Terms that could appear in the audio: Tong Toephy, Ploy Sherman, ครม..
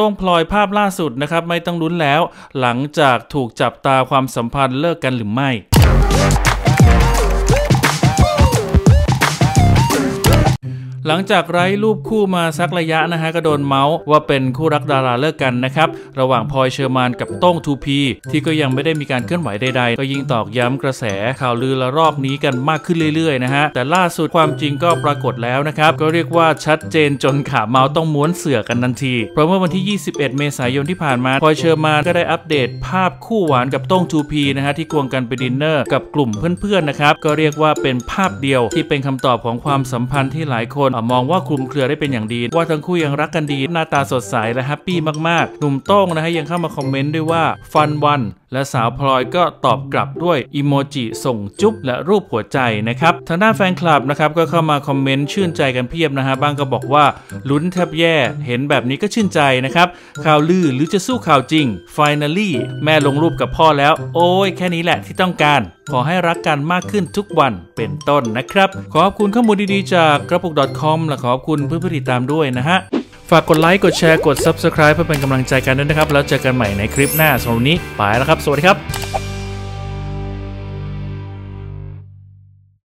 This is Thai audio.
ต้งพลอยภาพล่าสุดนะครับไม่ต้องลุ้นแล้วหลังจากถูกจับตาความสัมพันธ์เลิกกันหรือไม่หลังจากไร้รูปคู่มาสักระยะนะฮะก็โดนเมาส์ว่าเป็นคู่รักดาราเลิกกันนะครับระหว่างพลอยเชอร์มานกับโต้งทูพีที่ก็ยังไม่ได้มีการเคลื่อนไหวใดๆก็ยิ่งตอกย้ำกระแสข่าวลือละรอบนี้กันมากขึ้นเรื่อยๆนะฮะแต่ล่าสุดความจริงก็ปรากฏแล้วนะครับก็เรียกว่าชัดเจนจนขาเมาส์ต้องม้วนเสือกันทันทีเพราะเมื่อวันที่21เมษายนที่ผ่านมาพลอยเชอร์มานก็ได้อัปเดตภาพคู่หวานกับโต้งทูพีนะฮะที่ควงกันไปดินเนอร์กับกลุ่มเพื่อนๆนะครับก็เรียกว่าเป็นภาพเดียวที่เป็นคำตอบของความสัมพันธ์ที่หลายคนมองว่าคลุมเครือได้เป็นอย่างดีว่าทั้งคู่ยังรักกันดีหน้าตาสดใสและแฮปปี้มากๆหนุ่มโต้งนะฮะยังเข้ามาคอมเมนต์ด้วยว่าฟันวันและสาวพลอยก็ตอบกลับด้วยอิโมจิส่งจุ๊บและรูปหัวใจนะครับทางด้านแฟนคลับนะครับก็เข้ามาคอมเมนต์ชื่นใจกันเพียบนะฮะบางก็บอกว่าลุ้นแทบแย่เห็นแบบนี้ก็ชื่นใจนะครับข่าวลือหรือจะสู้ข่าวจริง Finally แม่ลงรูปกับพ่อแล้วโอ้ยแค่นี้แหละที่ต้องการขอให้รักกันมากขึ้นทุกวันเป็นต้นนะครับขอบคุณข้อมูลดีๆจากกระปุก .com และขอบคุณเพื่อนๆติดตามด้วยนะฮะฝากกดไลค์กดแชร์กด Subscribe เพื่อเป็นกำลังใจกันด้วยนะครับแล้วเจอกันใหม่ในคลิปหน้าสำหรับวันนี้ไปแล้วครับสวัสดีครับ